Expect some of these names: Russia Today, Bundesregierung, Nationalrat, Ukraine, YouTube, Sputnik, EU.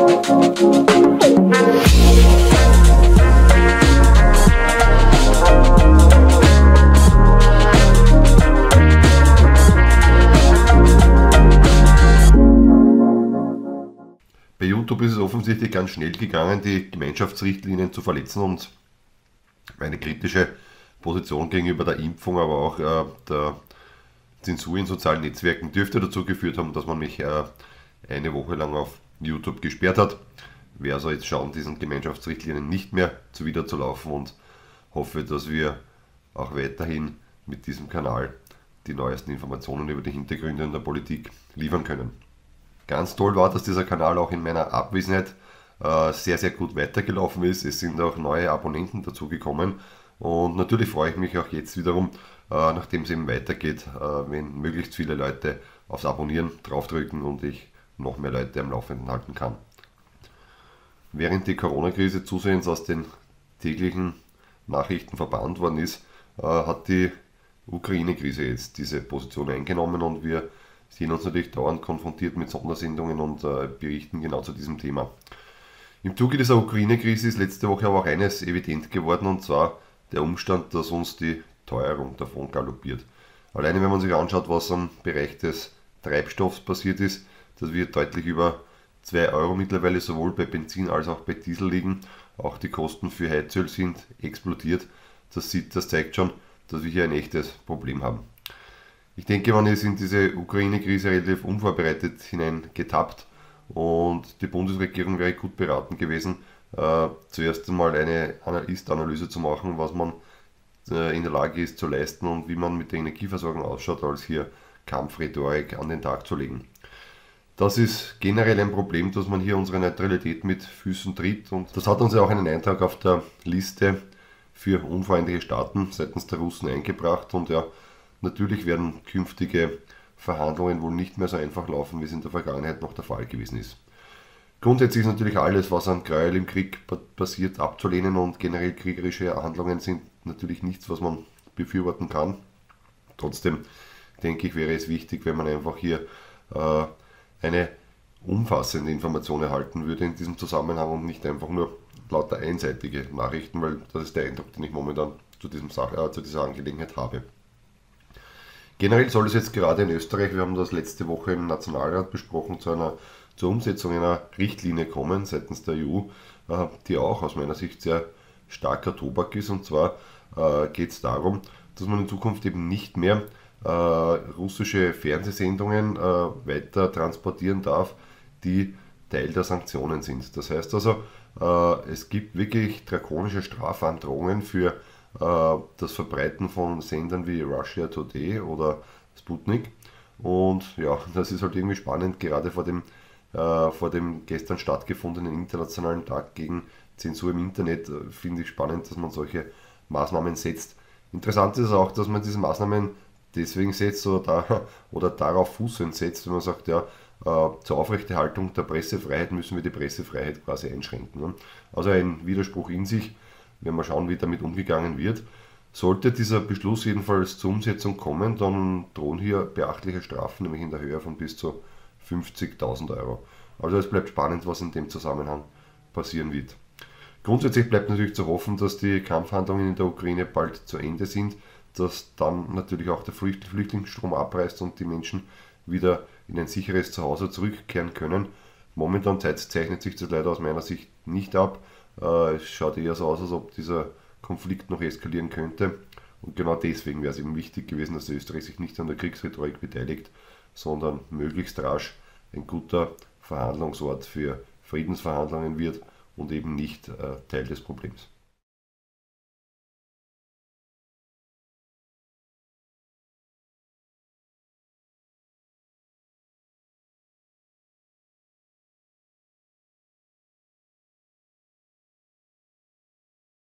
Bei YouTube ist es offensichtlich ganz schnell gegangen, die Gemeinschaftsrichtlinien zu verletzen, und meine kritische Position gegenüber der Impfung, aber auch der Zensur in sozialen Netzwerken dürfte dazu geführt haben, dass man mich eine Woche lang auf YouTube gesperrt hat. Wer soll jetzt schauen, diesen Gemeinschaftsrichtlinien nicht mehr zuwiderzulaufen, und hoffe, dass wir auch weiterhin mit diesem Kanal die neuesten Informationen über die Hintergründe in der Politik liefern können. Ganz toll war, dass dieser Kanal auch in meiner Abwesenheit sehr, sehr gut weitergelaufen ist. Es sind auch neue Abonnenten dazugekommen, und natürlich freue ich mich auch jetzt wiederum, nachdem es eben weitergeht, wenn möglichst viele Leute aufs Abonnieren draufdrücken und ich noch mehr Leute am Laufenden halten kann. Während die Corona-Krise zusehends aus den täglichen Nachrichten verbannt worden ist, hat die Ukraine-Krise jetzt diese Position eingenommen, und wir sehen uns natürlich dauernd konfrontiert mit Sondersendungen und Berichten genau zu diesem Thema. Im Zuge dieser Ukraine-Krise ist letzte Woche aber auch eines evident geworden, und zwar der Umstand, dass uns die Teuerung davon galoppiert. Alleine wenn man sich anschaut, was im Bereich des Treibstoffs passiert ist, dass wir deutlich über 2 Euro mittlerweile sowohl bei Benzin als auch bei Diesel liegen, auch die Kosten für Heizöl sind explodiert. Das zeigt schon, dass wir hier ein echtes Problem haben. Ich denke, man ist in diese Ukraine-Krise relativ unvorbereitet hineingetappt, und die Bundesregierung wäre gut beraten gewesen, zuerst einmal eine Ist-Analyse zu machen, was man in der Lage ist zu leisten und wie man mit der Energieversorgung ausschaut, als hier Kampfrhetorik an den Tag zu legen. Das ist generell ein Problem, dass man hier unsere Neutralität mit Füßen tritt, und das hat uns ja auch einen Eintrag auf der Liste für unfreundliche Staaten seitens der Russen eingebracht, und ja, natürlich werden künftige Verhandlungen wohl nicht mehr so einfach laufen, wie es in der Vergangenheit noch der Fall gewesen ist. Grundsätzlich ist natürlich alles, was an Gräuel im Krieg passiert, abzulehnen, und generell kriegerische Handlungen sind natürlich nichts, was man befürworten kann. Trotzdem denke ich, wäre es wichtig, wenn man einfach hier eine umfassende Information erhalten würde in diesem Zusammenhang und nicht einfach nur lauter einseitige Nachrichten, weil das ist der Eindruck, den ich momentan zu dieser Angelegenheit habe. Generell soll es jetzt gerade in Österreich, wir haben das letzte Woche im Nationalrat besprochen, zur Umsetzung einer Richtlinie kommen seitens der EU, die auch aus meiner Sicht sehr starker Tobak ist. Und zwar geht es darum, dass man in Zukunft eben nicht mehr russische Fernsehsendungen weiter transportieren darf, die Teil der Sanktionen sind. Das heißt also, es gibt wirklich drakonische Strafandrohungen für das Verbreiten von Sendern wie Russia Today oder Sputnik, und ja, das ist halt irgendwie spannend, gerade vor dem gestern stattgefundenen internationalen Tag gegen Zensur im Internet finde ich spannend, dass man solche Maßnahmen setzt. Interessant ist auch, dass man diese Maßnahmen deswegen setzt oder darauf fußend setzt, wenn man sagt, ja, zur Aufrechterhaltung der Pressefreiheit müssen wir die Pressefreiheit quasi einschränken. Ne? Also ein Widerspruch in sich. Wenn wir schauen, wie damit umgegangen wird. Sollte dieser Beschluss jedenfalls zur Umsetzung kommen, dann drohen hier beachtliche Strafen, nämlich in der Höhe von bis zu 50.000 Euro. Also es bleibt spannend, was in dem Zusammenhang passieren wird. Grundsätzlich bleibt natürlich zu hoffen, dass die Kampfhandlungen in der Ukraine bald zu Ende sind, dass dann natürlich auch der Flüchtlingsstrom abreißt und die Menschen wieder in ein sicheres Zuhause zurückkehren können. Momentan zeichnet sich das leider aus meiner Sicht nicht ab. Es schaut eher so aus, als ob dieser Konflikt noch eskalieren könnte, und genau deswegen wäre es eben wichtig gewesen, dass Österreich sich nicht an der Kriegsrhetorik beteiligt, sondern möglichst rasch ein guter Verhandlungsort für Friedensverhandlungen wird und eben nicht Teil des Problems.